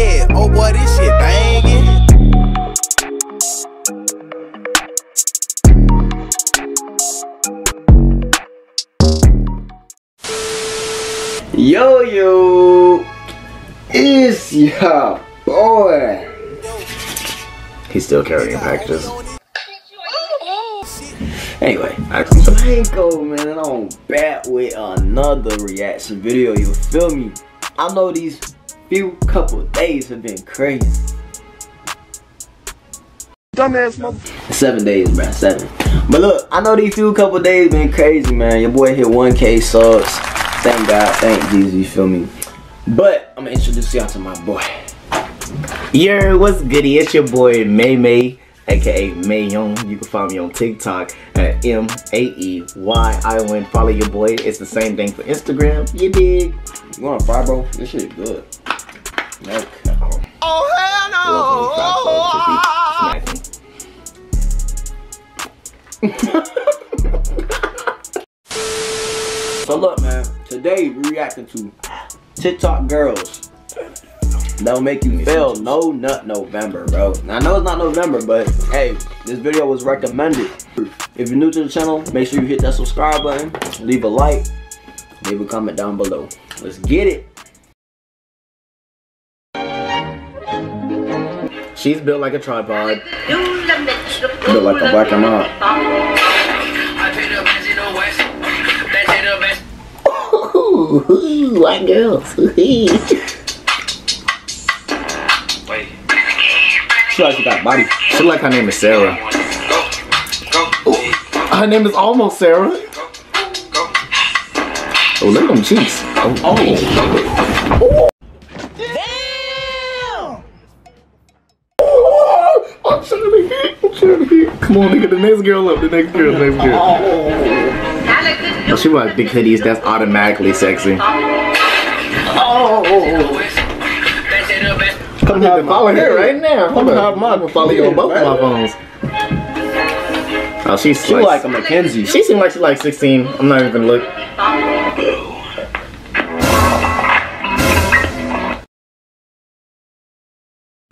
Yeah, oh boy, this shit bangin'. Yo, yo, it's your boy. He's still carrying packages. Anyway, I come to Blanko, man, and I'm back with another reaction video, you feel me? I know these few couple days have been crazy. Dumbass motherfucker. 7 days, bruh, 7. But look, I know these few couple days been crazy, man. Your boy hit 1K subs. Thank God, thank Jesus, you feel me? But I'm gonna introduce y'all to my boy. Yo, what's goody? It's your boy Maymay, aka Mae Young. You can follow me on TikTok at MAEYION. Follow your boy. It's the same thing for Instagram. You dig? You want a fibro? This shit is good. No cow. Oh hell no! So look, man. Today we reacting to TikTok girls. That'll make you feel no nut November, bro. Now, I know it's not November, but hey, this video was recommended. If you're new to the channel, make sure you hit that subscribe button, leave a like, leave a comment down below. Let's get it. She's built like a tripod. Built like a black and mild. Ooh, white girls. She like that body. She like her name is Sarah. Ooh, her name is almost Sarah. Oh, look at them cheeks. Oh. Damn! Oh, I'm trying to be. Come on, nigga, the next girl up. Oh, she wears big hoodies. That's automatically sexy. Oh. Come have my hair right now. Come have mine. Follow you on both my phones. Oh, she like a McKenzie. She seems like she's like 16. I'm not even gonna look.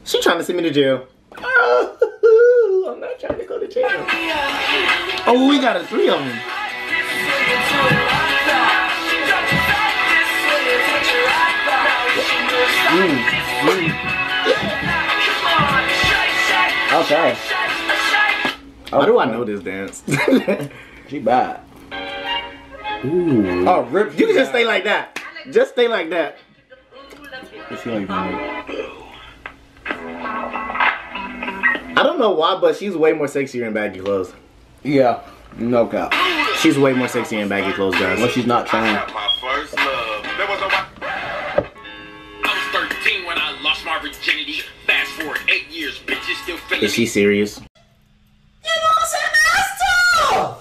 She trying to send me to jail. I'm not trying to go to jail. Oh, we got 3 of them. Okay. How do I know this dance? She bad. Ooh. Oh, rip. You can just stay like that. Just stay like that. I don't know why, but she's way more sexier in baggy clothes. Yeah. No cap. She's way more sexy in baggy clothes, guys. Well, she's not trying. Is she serious? You know what I'm saying?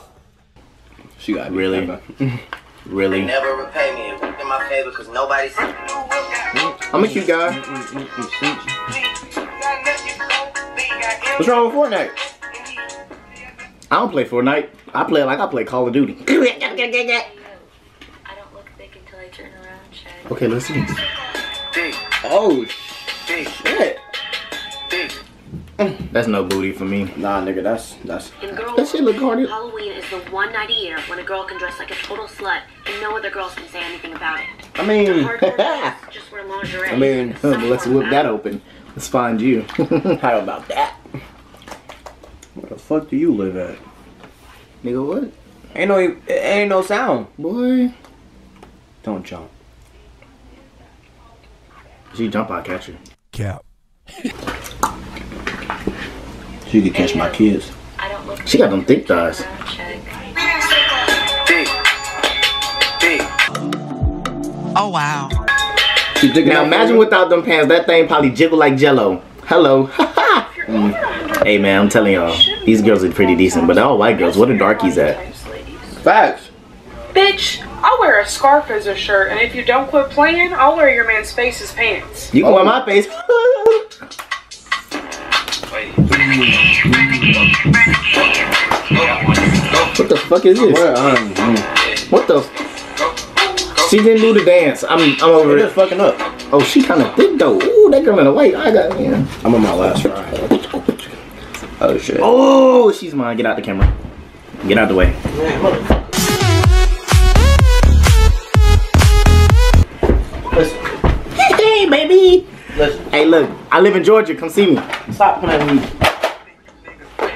She got really, really. Never repay me in my favor because nobody's. I'm a cute guy. What's wrong with Fortnite? I don't play Fortnite. I play like I play Call of Duty. I don't look thick until I turn around. Okay, let's see. Oh shit. That's no booty for me. Nah, nigga, that's. That shit look hard. Halloween is the one night a year when a girl can dress like a total slut and no other girls can say anything about it. I mean, just wear lingerie. I mean, let's whip that open. Let's find you. How about that? Where the fuck do you live at, nigga? What? Ain't no sound, boy. Don't jump. If she jump, I'll catch her. Cap. She could catch my kids. She got them thick thighs. Oh wow. Now imagine without them pants, that thing probably jiggle like jello. Hello. Hey man, I'm telling y'all, these girls are pretty decent, but all white girls, what are darkies at? Facts. Bitch, I'll wear a scarf as a shirt, and if you don't quit playing, I'll wear your man's face as pants. You can wear my face. What the fuck is this? What the? She didn't do the dance. I'm over it. Fucking up. Oh, she kind of thick though. Ooh, that girl in the white. I got, yeah. I'm on my last ride. Oh, shit. Oh, she's mine. Get out the camera. Get out the way. Listen. Hey, baby. Listen. Hey, look. I live in Georgia. Come see me. Stop playing with me.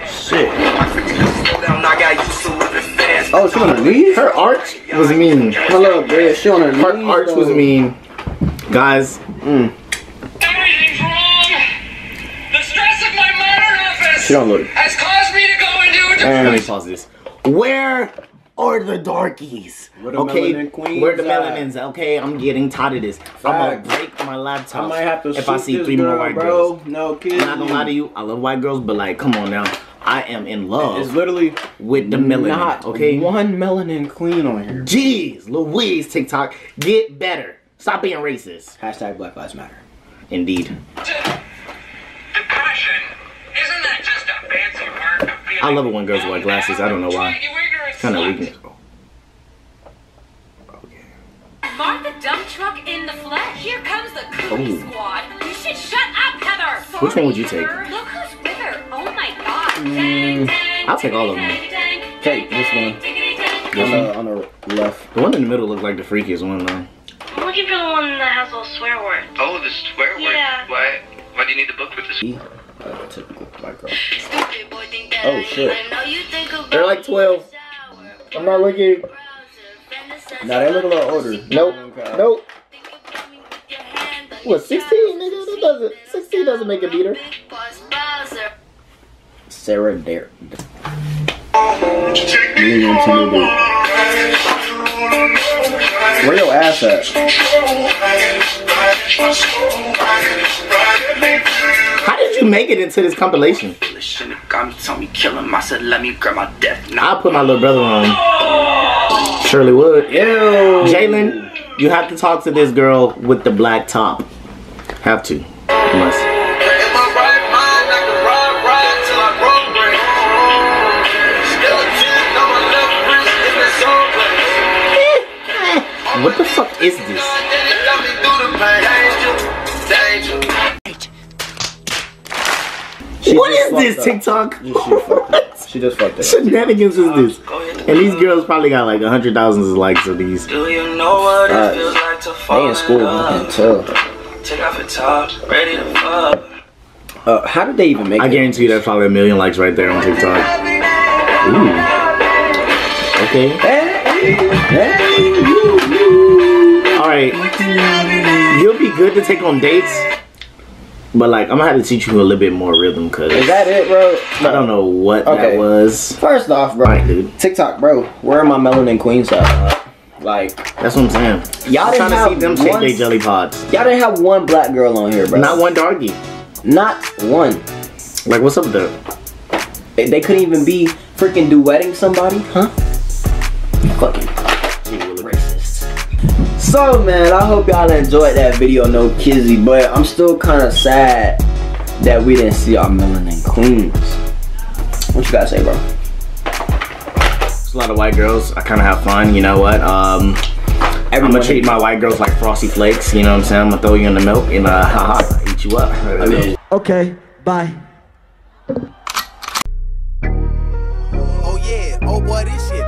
Shit. Oh, she on her knees? Her arch was mean. Hello, bitch. She on her knees. Her arch was mean. Guys. Mm. Everything's wrong. The stress of my modern office has caused me to go into a depression. Let me pause this. Where are the darkies? Where the melanin queens? Where the melanins? Okay, I'm getting tired of this. Fact. I'm gonna break my laptop. I might have to if I see three more white girls. No kidding. I'm not gonna lie to you. I love white girls, but like, come on now. I am in love. It's literally with the melanin. Not okay. One melanin queen on here. Jeez, Louise, TikTok, get better. Stop being racist. Hashtag Black Lives Matter. Indeed. Depression. Isn't that just a fancy word? I love it when girls wear glasses. I don't know why. Kind of weakness. Okay. Mark the dump truck in the flesh. Here comes the Koopie Squad. You should shut up, Heather. Sorry, which one would you take? Look who's with her. Oh my god. I'll take all of them. Take this one. On the left. The one in the middle looks like the freakiest one, though. I'm looking for the one that has all swear words. Oh, the swear words? Yeah. Why do you need the book with the swear words? Typical black girl. Oh, shit. They're like 12. I'm not looking. Nah, they look a little older. Nope. Nope. What, 16, nigga? That doesn't, 16 doesn't make a beater. Sarah Dare. Where your ass at? How did you make it into this compilation? I'll put my little brother on. Surely would. Ew. Jaylen, you have to talk to this girl with the black top. Have to. Must. What the fuck is this? What is this, TikTok? She just fucked up. Shenanigans is this? And these girls probably got like 100,000 likes of these. Do you know what it feels like to fall in school, I can tell. Take off your top, ready to fuck. How did they even make it? I guarantee you that's probably 1 million likes right there on TikTok. Ooh. Okay. Hey, you. Alright, you'll be good to take on dates, but like, I'm gonna have to teach you a little bit more rhythm, cause... Is that it, bro? No. I don't know what that was. First off, bro, dude. TikTok, bro, where are my melanin queens at? Like... That's what I'm saying. Y'all didn't have to see them take their jelly pods. Y'all didn't have one black girl on here, bro. Not one darkie. Not one. Like, what's up with that? They couldn't even be freaking duetting somebody, huh? Fucking... So man, I hope y'all enjoyed that video, no kizzy, but I'm still kind of sad that we didn't see our melanin queens. What you gotta say, bro? It's a lot of white girls. I kind of have fun, you know what? I'm gonna treat my white girls like Frosty Flakes, you know what I'm saying? I'm gonna throw you in the milk and haha, eat you up. I mean. Okay, bye. Oh yeah, oh boy, this shit.